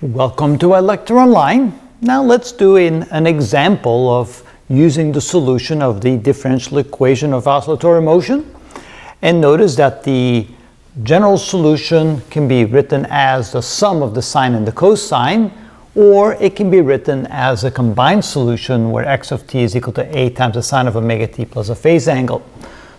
Welcome to our lecture online. Now let's do an example of using the solution of the differential equation of oscillatory motion. And notice that the general solution can be written as the sum of the sine and the cosine, or it can be written as a combined solution where x of t is equal to a times the sine of omega t plus a phase angle.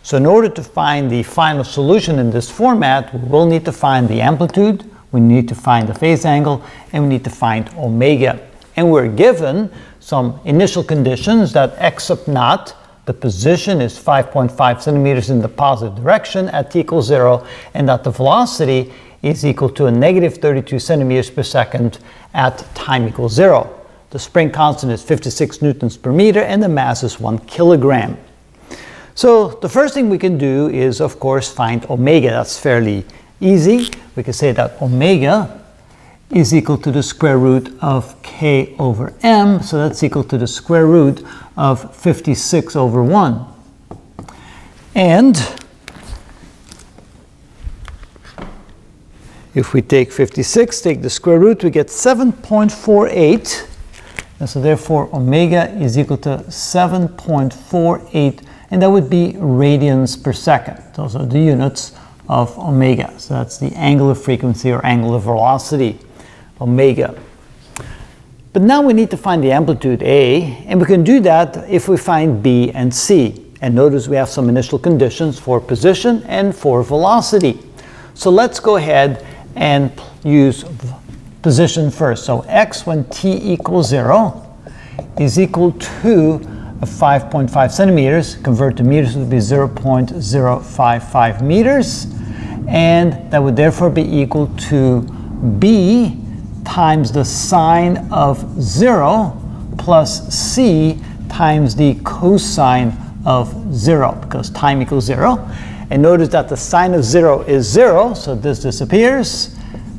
So in order to find the final solution in this format, we will need to find the amplitude, we need to find the phase angle, and we need to find omega. And we're given some initial conditions that x sub naught, the position is 5.5 centimeters in the positive direction at t equals 0, and that the velocity is equal to a negative 32 centimeters per second at time equals 0. The spring constant is 56 newtons per meter, and the mass is 1 kilogram. So the first thing we can do is, of course, find omega. That's fairly easy. We can say that omega is equal to the square root of k over m, so that's equal to the square root of 56 over 1. And if we take 56, take the square root, we get 7.48, and so therefore omega is equal to 7.48, and that would be radians per second. Those are the units of omega. So that's the angular frequency or angular velocity, omega. But now we need to find the amplitude A, and we can do that if we find B and C. And notice we have some initial conditions for position and for velocity. So let's go ahead and use position first. So x when t equals 0 is equal to 5.5 centimeters, convert to meters would be 0.055 meters, and that would therefore be equal to B times the sine of 0 plus C times the cosine of 0, because time equals 0. And notice that the sine of 0 is 0, so this disappears.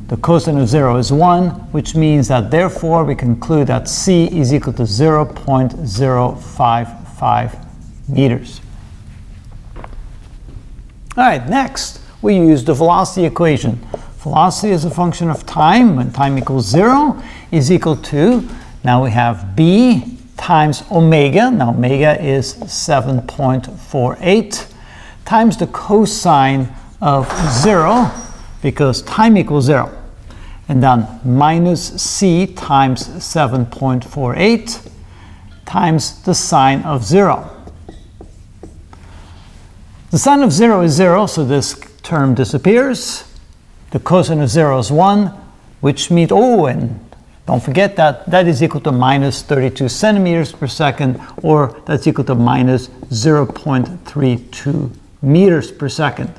The cosine of 0 is 1, which means that therefore we conclude that C is equal to 0.055 meters. All right, next we use the velocity equation. Velocity is a function of time. When time equals 0 is equal to, now we have B times omega, now omega is 7.48, times the cosine of 0, because time equals 0, and then minus C times 7.48 times the sine of 0. The sine of 0 is 0, so this term disappears. The cosine of 0 is 1, which means, oh, and don't forget that that is equal to minus 32 centimeters per second, or that's equal to minus 0.32 meters per second.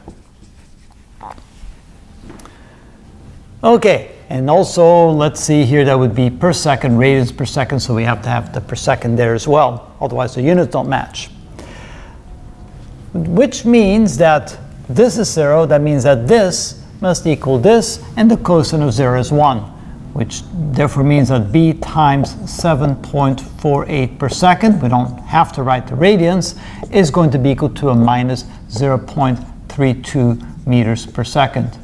Okay, and also let's see here, that would be per second, radians per second, so we have to have the per second there as well, otherwise the units don't match. Which means that this is 0, that means that this must equal this, and the cosine of 0 is 1, which therefore means that B times 7.48 per second, we don't have to write the radians, is going to be equal to a minus 0.32 meters per second.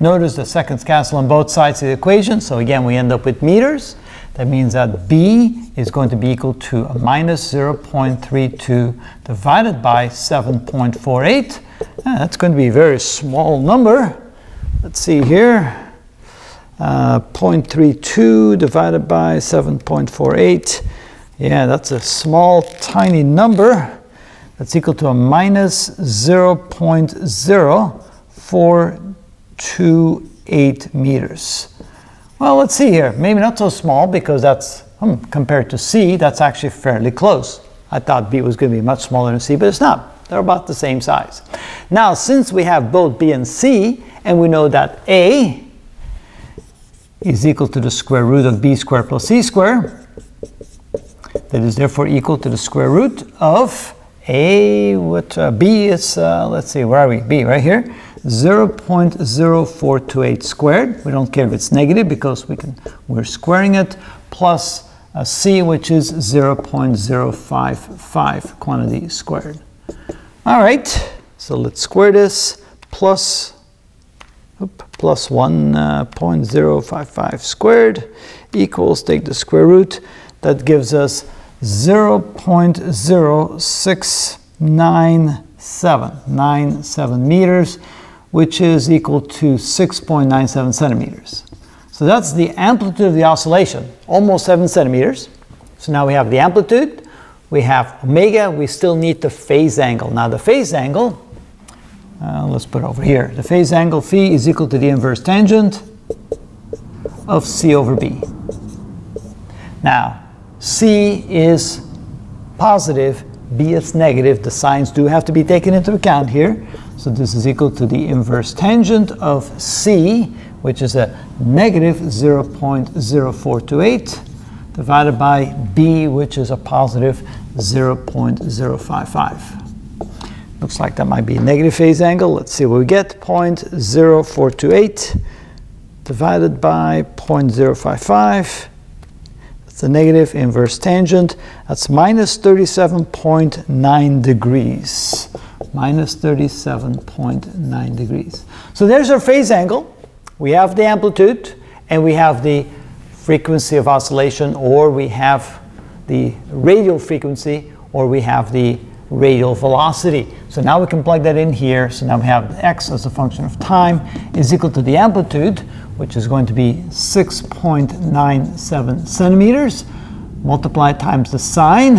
Notice the seconds cancel on both sides of the equation, so again we end up with meters. That means that B is going to be equal to a minus 0.32 divided by 7.48. That's going to be a very small number. Let's see here, 0.32 divided by 7.48. Yeah, that's a small, tiny number. That's equal to a minus 0.048 meters. Well, let's see here, maybe not so small, because that's compared to C, that's actually fairly close. I thought B was going to be much smaller than C, but it's not. They're about the same size. Now, since we have both B and C, and we know that A is equal to the square root of B squared plus C squared, that is therefore equal to the square root of A, what B is, let's see, where are we? B right here. 0.0428 squared, we don't care if it's negative because we're squaring it, plus a C, which is 0.055 quantity squared. All right, so let's square this, plus plus 1.055 squared equals, take the square root, that gives us 0.0697 meters, which is equal to 6.97 centimeters. So that's the amplitude of the oscillation, almost 7 centimeters. So now we have the amplitude, we have omega, we still need the phase angle. Now the phase angle, let's put it over here. The phase angle phi is equal to the inverse tangent of C over B. Now, C is positive, B is negative. The signs do have to be taken into account here. So this is equal to the inverse tangent of C, which is a negative 0.0428, divided by B, which is a positive 0.055. Looks like that might be a negative phase angle. Let's see what we get. 0.0428 divided by 0.055. That's the negative inverse tangent. That's minus 37.9 degrees. Minus 37.9 degrees. So there's our phase angle. We have the amplitude, and we have the frequency of oscillation, or we have the radial frequency, or we have the radial velocity. So now we can plug that in here. So now we have x as a function of time is equal to the amplitude, which is going to be 6.97 centimeters, multiplied times the sine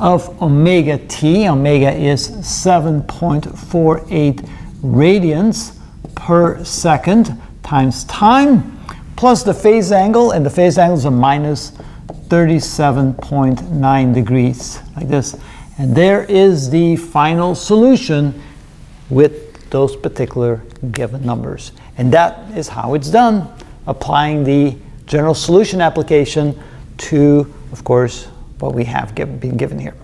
of omega t. Omega is 7.48 radians per second times time, plus the phase angle, and the phase angle is a minus 37.9 degrees, like this. And there is the final solution with those particular given numbers. And that is how it's done, applying the general solution application to, of course, what we have been given here.